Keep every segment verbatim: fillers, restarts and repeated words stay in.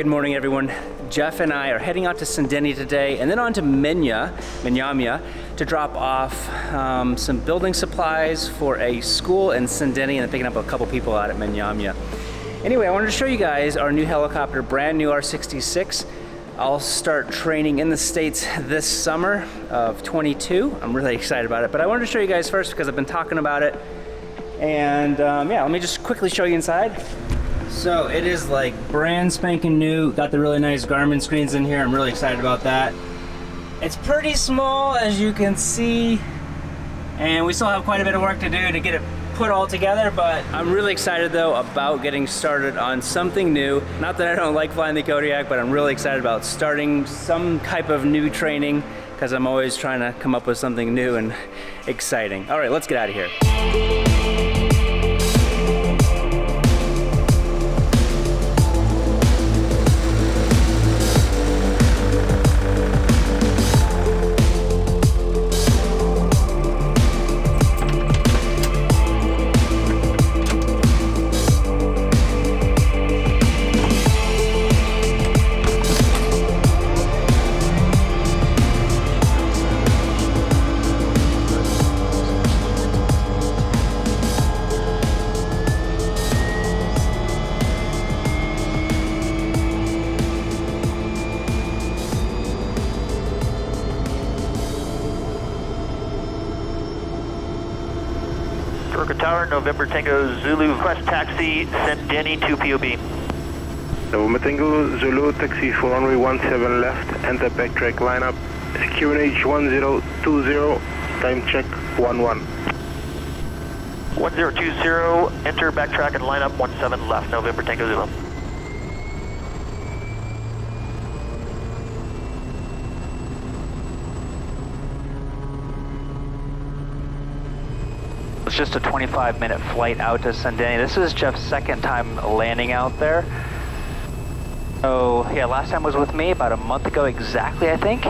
Good morning, everyone. Jeff and I are heading out to Sandeni today and then on to Menya, Menyamia, to drop off um, some building supplies for a school in Sandeni and picking up a couple people out at Menyamia. Anyway, I wanted to show you guys our new helicopter, brand new R sixty-six. I'll start training in the States this summer of twenty-two. I'm really excited about it, but I wanted to show you guys first because I've been talking about it. And um, yeah, let me just quickly show you inside. So it is like brand spanking new. Got the really nice Garmin screens in here. I'm really excited about that. It's pretty small, as you can see, and we still have quite a bit of work to do to get it put all together, but I'm really excited though about getting started on something new. Not that I don't like flying the Kodiak, but I'm really excited about starting some type of new training because I'm always trying to come up with something new and exciting. All right, let's get out of here. Tower, November Tango Zulu, request taxi, Sandeni to P O B. November Tango Zulu, taxi for runway one seven left, enter backtrack lineup, Q N H one zero two zero, time check one one. one zero two zero, enter backtrack and lineup one seven left, November Tango Zulu. It's just a twenty-five minute flight out to Sandeni. This is Jeff's second time landing out there. So yeah, last time was with me about a month ago exactly, I think.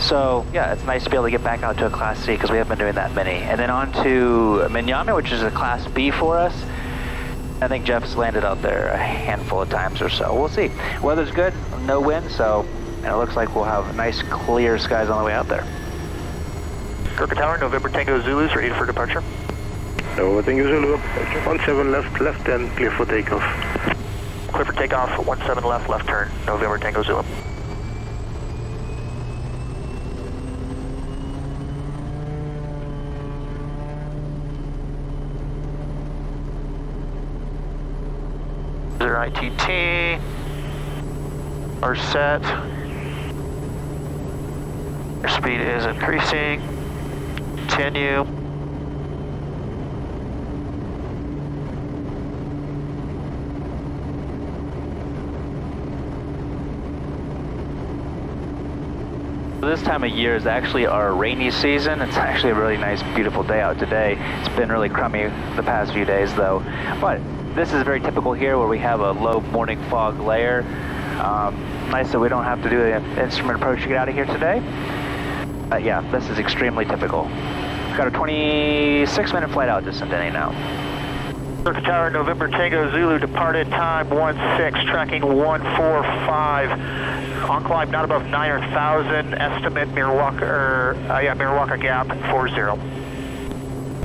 So yeah, it's nice to be able to get back out to a Class C because we haven't been doing that many. And then on to Menyamia, which is a Class B for us. I think Jeff's landed out there a handful of times or so. We'll see. Weather's good, no wind, so and it looks like we'll have nice clear skies on the way out there. Kirk Tower, November Tango Zulu is ready for departure. November Tango Zulu, one seven left, left and clear for takeoff. Clear for takeoff, one seven left, left turn, November Tango Zulu. I T T, are set. Your speed is increasing. Continue. This time of year is actually our rainy season. It's actually a really nice, beautiful day out today. It's been really crummy the past few days though. But this is very typical here where we have a low morning fog layer. Um, nice that we don't have to do an instrument approach to get out of here today. But yeah, this is extremely typical. We've got a twenty-six minute flight out to Sandeni now. Circa Tower, November Tango Zulu, departed time one six, tracking one four five. On climb not above nine thousand, estimate Mirawaka, er, uh, yeah, Mirawaka Gap four zero.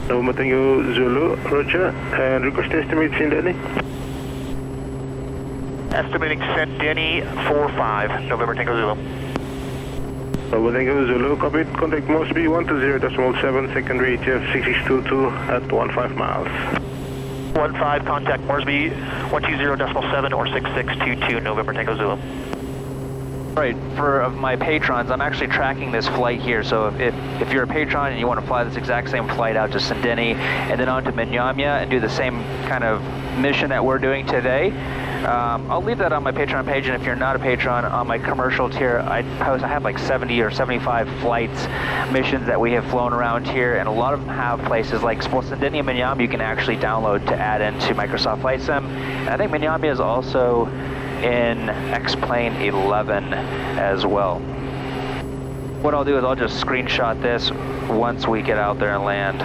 November Tango Zulu, roger, and request estimate Sandeni. Estimating Sandeni four five, November Tango Zulu. November Tango Zulu, copy, contact Mosby one two zero point seven, secondary H F six six two two at fifteen miles. one five, contact Moresby one two zero point seven or six six two two, November Tango Zulu. Right, for of my patrons, I'm actually tracking this flight here, so if, if, if you're a patron and you want to fly this exact same flight out to Sandeni and then on to Menyamia and do the same kind of mission that we're doing today, um, I'll leave that on my Patreon page, and if you're not a patron, on my commercial tier, I post, I have like seventy or seventy-five flights, missions that we have flown around here, and a lot of them have places like Sandeni and Menyamia you can actually download to add into Microsoft Flight Sim. And I think Menyamia is also in X-Plane eleven as well. What I'll do is I'll just screenshot this once we get out there and land.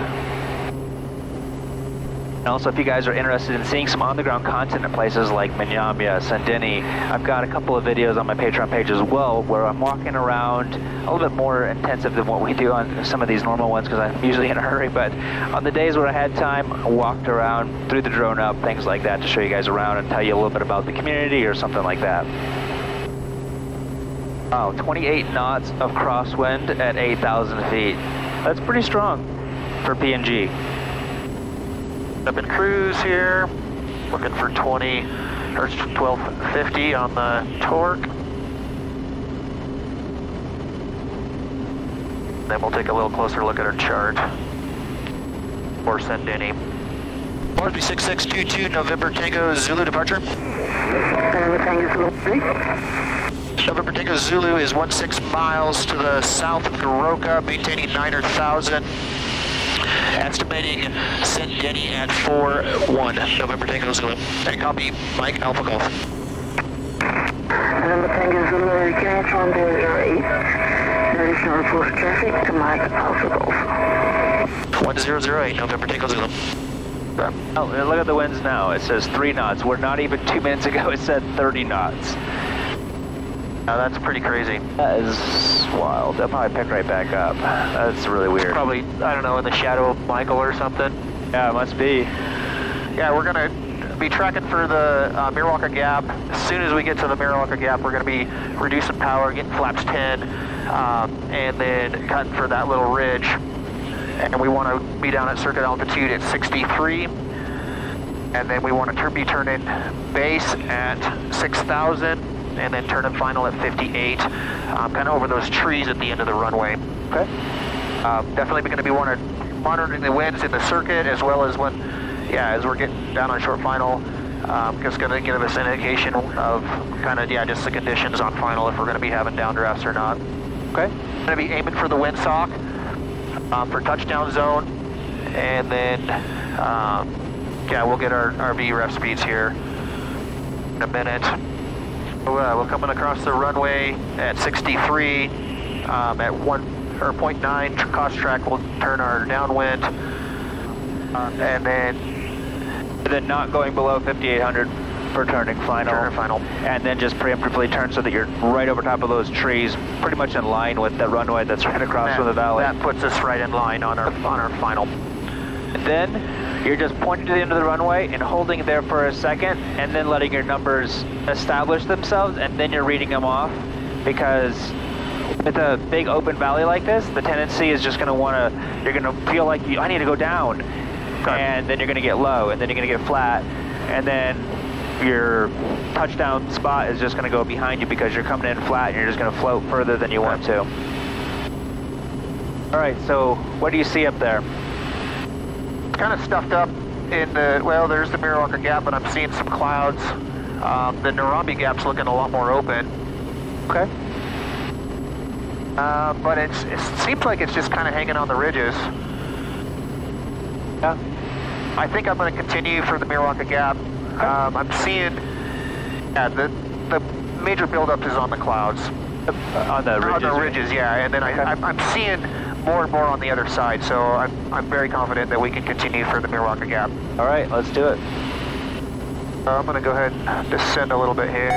And also, if you guys are interested in seeing some on-the-ground content in places like Manyambia, Sandini, I've got a couple of videos on my Patreon page as well where I'm walking around, a little bit more intensive than what we do on some of these normal ones because I'm usually in a hurry, but on the days where I had time, I walked around, threw the drone up, things like that to show you guys around and tell you a little bit about the community or something like that. Wow, twenty-eight knots of crosswind at eight thousand feet. That's pretty strong for P N G. Up in cruise here, looking for twenty, or twelve fifty on the torque. Then we'll take a little closer look at our chart. Or Sandini. Moresby six six two two, November Tango Zulu departure. November Tango Zulu. November Tango Zulu is sixteen miles to the south of Mirawaka, maintaining nine thousand. Estimating Sandini at four one, November Tango Zulu. And copy, Mike Alpha Golf. November Tango Zulu, Q N H one zero zero eight, additional reports traffic to Mike Alpha Golf. one zero zero eight, November Tango Zulu. Oh, and look at the winds now. It says three knots. We're not even two minutes ago, it said thirty knots. Now that's pretty crazy. That is wild. They'll probably pick right back up. That's really weird. It's probably, I don't know, in the shadow of Michael or something. Yeah, it must be. Yeah, we're gonna be tracking for the uh, Mirawaka Gap. As soon as we get to the Mirawaka Gap, we're gonna be reducing power, getting flaps ten, um, and then cutting for that little ridge. And we wanna be down at circuit altitude at sixty-three. And then we wanna be turning base at six thousand. And then turn and final at fifty-eight, um, kind of over those trees at the end of the runway. Okay. Uh, definitely going to be wanna monitoring the winds in the circuit as well as when, yeah, as we're getting down on short final, um, just going to give us an indication of kind of, yeah, just the conditions on final if we're going to be having downdrafts or not. Okay. Going to be aiming for the windsock um, for touchdown zone, and then, um, yeah, we'll get our, our V ref speeds here in a minute. Uh, we're coming across the runway at sixty-three, um, at one or point nine cross track. We'll turn our downwind, um, and then and then not going below fifty-eight hundred for turning final. Turn final, and then just preemptively turn so that you're right over top of those trees, pretty much in line with the runway that's right across that, from the valley. That puts us right in line on our on our final. And then. You're just pointing to the end of the runway and holding it there for a second and then letting your numbers establish themselves and then you're reading them off, because with a big open valley like this, the tendency is just gonna wanna, you're gonna feel like, you, I need to go down. Okay. And then you're gonna get low and then you're gonna get flat and then your touchdown spot is just gonna go behind you because you're coming in flat and you're just gonna float further than you want to. All right, so what do you see up there? Kind of stuffed up in the, well, there's the Mirawaka Gap, but I'm seeing some clouds. Um, the Narambi Gap's looking a lot more open. Okay. Uh, but it's, it seems like it's just kind of hanging on the ridges. Yeah. I think I'm going to continue for the Mirawaka Gap. Okay. Um, I'm seeing, yeah, the, the major buildup is on the clouds. Uh, on the ridges? On the ridges, right? Yeah, and then I, okay. I'm, I'm seeing more and more on the other side, so I'm, I'm very confident that we can continue for the Mirawaka Gap. All right, let's do it. Uh, I'm gonna go ahead and descend a little bit here.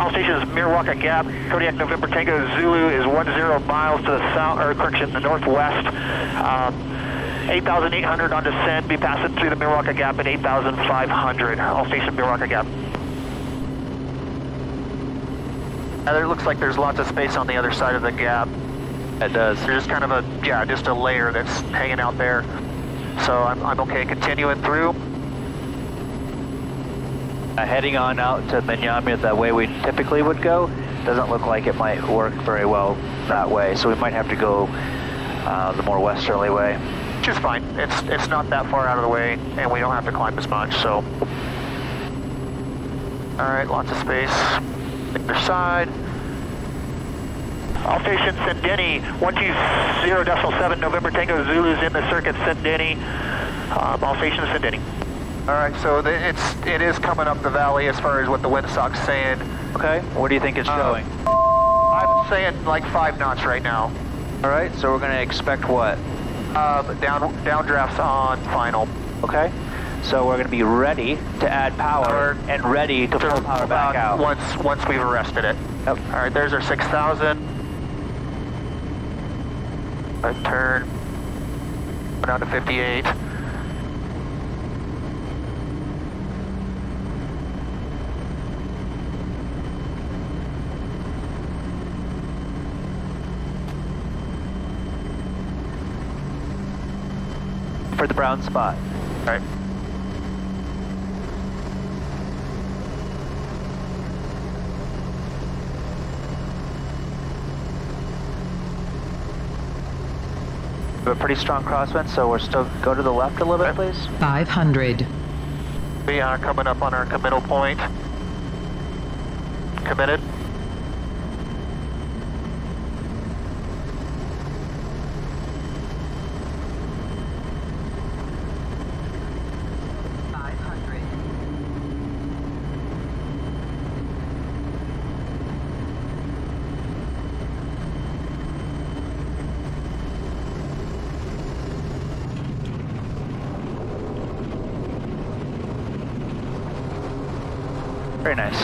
All stations, Mirawaka Gap, Kodiak November Tango Zulu is ten miles to the south, or correction, the northwest. Um, eight thousand eight hundred on descent, be passing through the Mirawaka Gap at eight thousand five hundred. All stations, Mirawaka Gap. Now there looks like there's lots of space on the other side of the gap. It does. There's just kind of a, yeah, just a layer that's hanging out there. So I'm, I'm okay continuing through. Uh, heading on out to Manyambia the way we typically would go, doesn't look like it might work very well that way. So we might have to go uh, the more westerly way. Which is fine. It's, it's not that far out of the way and we don't have to climb as much, so. All right, lots of space. Either side. All stations, Sandini, one two zero point seven, November Tango Zulu's in the circuit, Sandini. Um, all stations, Sandini. All right, so the, it's, it is coming up the valley as far as what the windsock's saying. Okay, what do you think it's showing? Um, I'm saying like five knots right now. All right, so we're gonna expect what? Uh, down, downdrafts on final. okay? So we're going to be ready to add power, power and ready to pull power back out once once we've arrested it. Yep. All right, there's our six thousand. A turn down to fifty-eight. For the brown spot. All right. We have a pretty strong crosswind, so we're still go to the left a little bit, please. five hundred. We are coming up on our committal point. Committed. Very nice.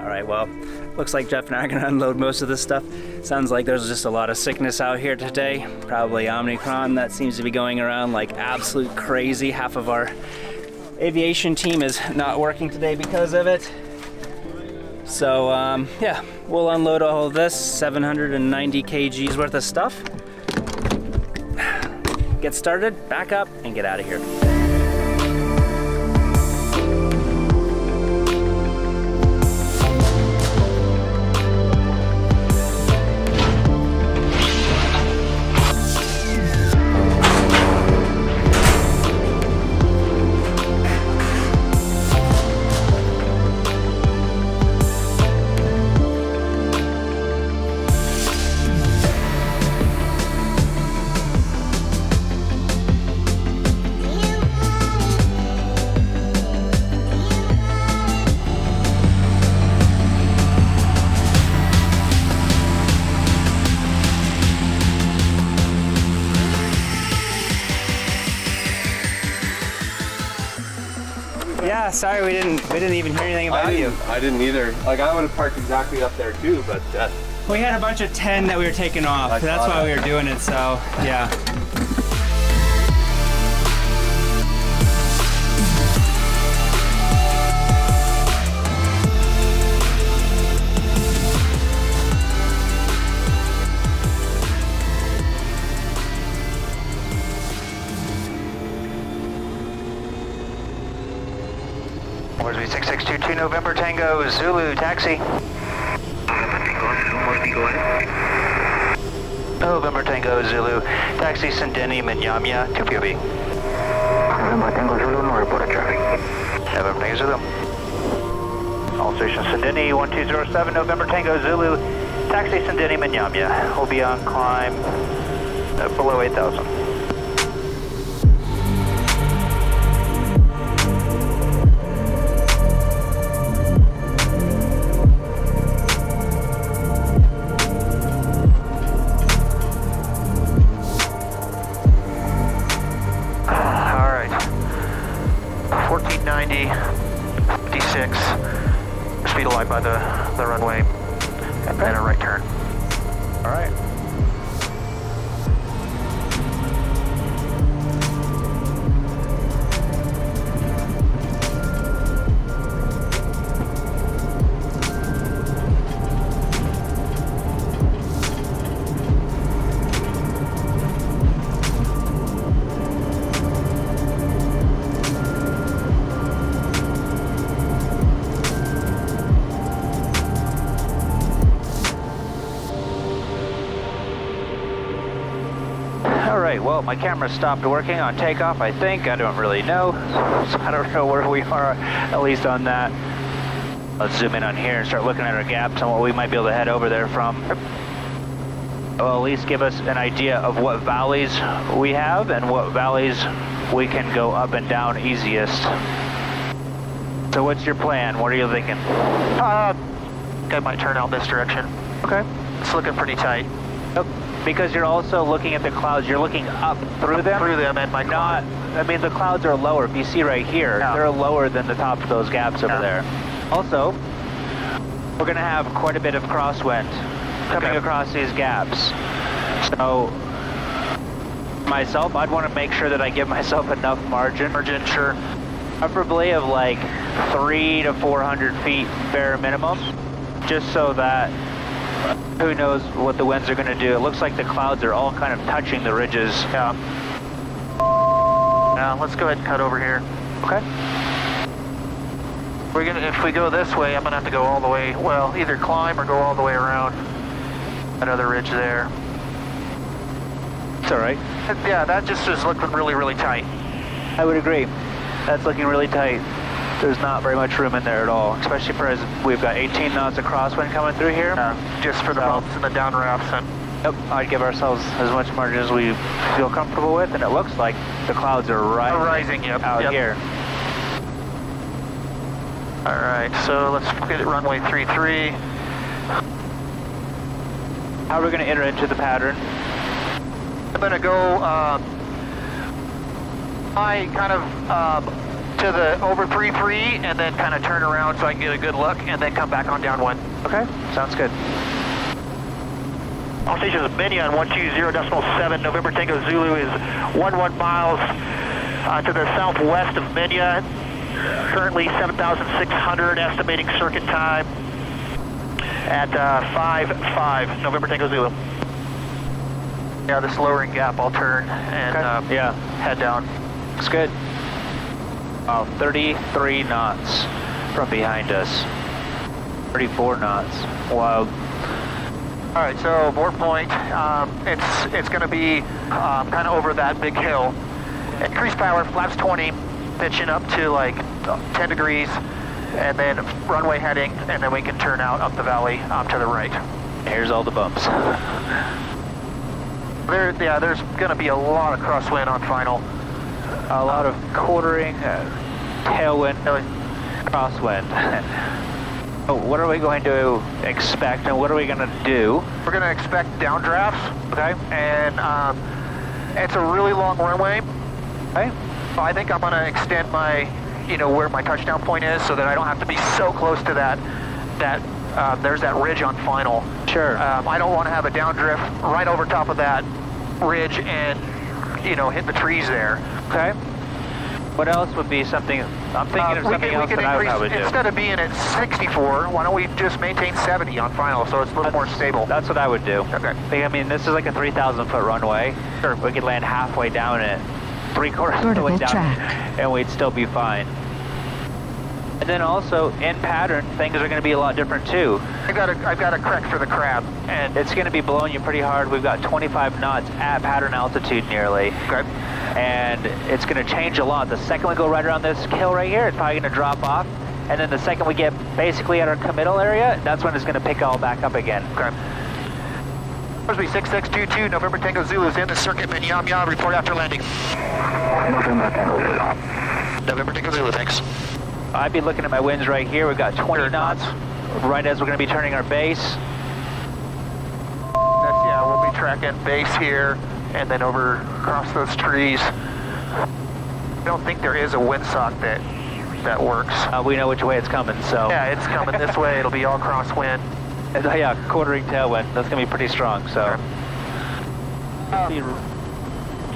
All right, well, looks like Jeff and I are gonna unload most of this stuff. Sounds like there's just a lot of sickness out here today. Probably Omicron that seems to be going around like absolute crazy. Half of our aviation team is not working today because of it. So um, yeah, we'll unload all of this, seven hundred ninety kilograms worth of stuff. Get started, back up, and get out of here. Yeah, sorry we didn't we didn't even hear anything about I you. I didn't either. Like I would have parked exactly up there too, but uh, we had a bunch of ten that we were taking off. I That's why it. we were doing it. So yeah. six six two two November Tango Zulu taxi. November Tango Zulu taxi Sendini Minyamya to P O B. November Tango Zulu, no report of traffic. November Tango Zulu. All stations Sendini one two zero seven November Tango Zulu taxi Sendini Minyamya will be on climb uh, below eight thousand. fifty-six, speed aligned by the, the runway, and then a right turn. All right. Well, my camera stopped working on takeoff, I think. I don't really know. So I don't know where we are, at least on that. Let's zoom in on here and start looking at our gaps and what we might be able to head over there from. will at least give us an idea of what valleys we have and what valleys we can go up and down easiest. So what's your plan? What are you thinking? Uh, I think I might turn out this direction. Okay. It's looking pretty tight. Yep. Because you're also looking at the clouds, you're looking up through up them. Through them and my cloud. Not, I mean, the clouds are lower. If you see right here, no. They're lower than the top of those gaps over no. there. Also, we're going to have quite a bit of crosswind coming okay. across these gaps. So, myself, I'd want to make sure that I give myself enough margin. Margin, sure. Preferably of like three to four hundred feet bare minimum, just so that who knows what the winds are going to do. It looks like the clouds are all kind of touching the ridges. Yeah. Now let's go ahead and cut over here. Okay. We're gonna if we go this way, I'm gonna have to go all the way. Well, either climb or go all the way around that other ridge there. It's all right. Yeah, that just is looking really, really tight. I would agree. That's looking really tight. There's not very much room in there at all, especially for as we've got eighteen knots of crosswind coming through here. Yeah, just for the bumps and the down ramps. And yep, I'd give ourselves as much margin as we feel comfortable with, and it looks like the clouds are rising, oh, rising yep, out yep. here. All right, so let's get at runway three three. How are we going to enter into the pattern? I'm going to go... Uh, I kind of um, to the over three three, and then kind of turn around so I can get a good look, and then come back on down one. Okay, sounds good. All stations, Benyon on one two zero decimal seven. November Tango Zulu is one one miles uh, to the southwest of Benyon. Currently seven thousand six hundred, estimating circuit time at uh, five five. November Tango Zulu. Yeah, this lowering gap, I'll turn and okay. um, yeah, head down. Looks good. Wow, thirty-three knots from behind us. thirty-four knots. Wow. All right, so board point. Um, it's it's going to be um, kind of over that big hill. Increase power, flaps twenty, pitching up to like ten degrees, and then runway heading, and then we can turn out up the valley um, to the right. Here's all the bumps. There, yeah, there's going to be a lot of crosswind on final. A lot um, of quartering, uh, tailwind, crosswind. So what are we going to expect and what are we going to do? We're going to expect downdrafts, okay? And um, it's a really long runway, okay? So I think I'm going to extend my, you know, where my touchdown point is so that I don't have to be so close to that, that uh, there's that ridge on final. Sure. Um, I don't want to have a downdrift right over top of that ridge and, you know, hit the trees there. Okay. What else would be something, I'm thinking of uh, something can, else that increase, I would probably do. Instead of being at sixty-four, why don't we just maintain seventy on final so it's a little that's, more stable? That's what I would do. Okay. I mean, this is like a three thousand foot runway. Sure. We could land halfway down it, three quarters of the way down track. And we'd still be fine. And then also, in pattern, things are going to be a lot different too. I've got a, I've got a crack for the crab, and it's going to be blowing you pretty hard. We've got twenty-five knots at pattern altitude nearly. Okay. And it's going to change a lot. The second we go right around this hill right here, it's probably going to drop off. And then the second we get basically at our committal area, that's when it's going to pick all back up again. Okay. six six two two, November Tango Zulu is in the circuit, and yam yam, report after landing. November Tango Zulu. November Tango Zulu, thanks. I'd be looking at my winds right here. We've got twenty knots right as we're going to be turning our base. That's, yeah, we'll be tracking base here and then over across those trees. I don't think there is a windsock that that works. Uh, we know which way it's coming, so. Yeah, it's coming this way. It'll be all crosswind. And, uh, yeah, quartering tailwind. That's going to be pretty strong, so. Um,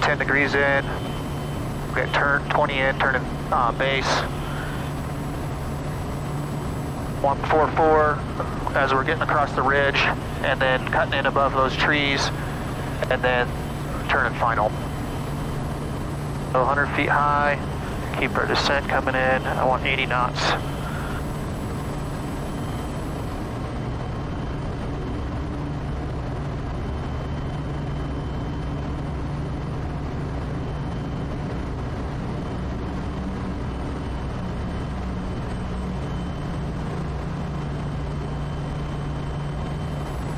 ten degrees in. We've got turn twenty in, turning uh, base. one four four as we're getting across the ridge and then cutting in above those trees and then turning final. So one hundred feet high, keep our descent coming in. I want eighty knots.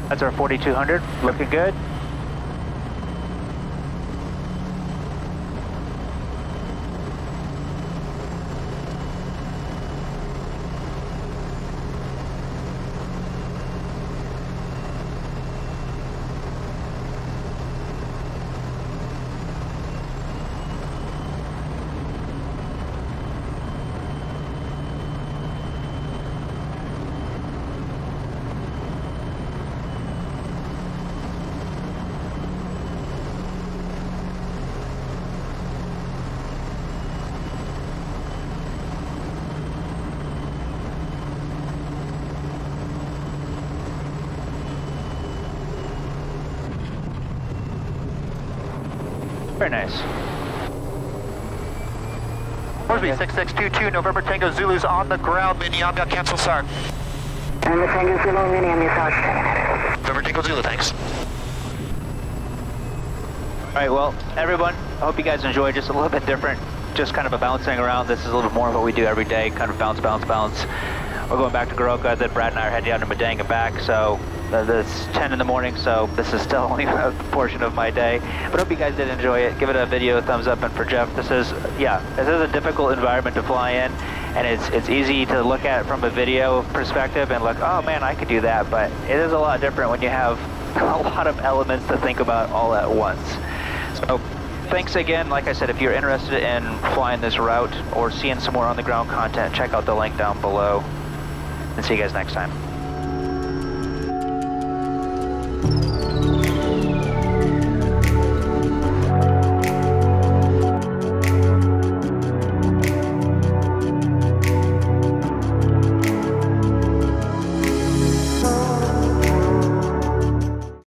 That's our forty-two hundred, looking good. Very nice. Moresby, six six two two, November Tango Zulu's on the ground, Minyamya, cancel S A R. November Tango Zulu, Minyamya, S A R. November Tango Zulu, thanks. Alright, well, everyone, I hope you guys enjoy. Just a little bit different, just kind of a bouncing around. This is a little more of what we do every day, kind of bounce, bounce, bounce. We're going back to Goroka, then Brad and I are heading out to Madang and back, so uh, it's ten in the morning, so this is still only a portion of my day. But I hope you guys did enjoy it. Give it a video, a thumbs up, and for Jeff, this is, yeah, this is a difficult environment to fly in, and it's it's easy to look at it from a video perspective and look, oh man, I could do that, but it is a lot different when you have a lot of elements to think about all at once. So thanks again. Like I said, if you're interested in flying this route or seeing some more on the ground content, check out the link down below and see you guys next time.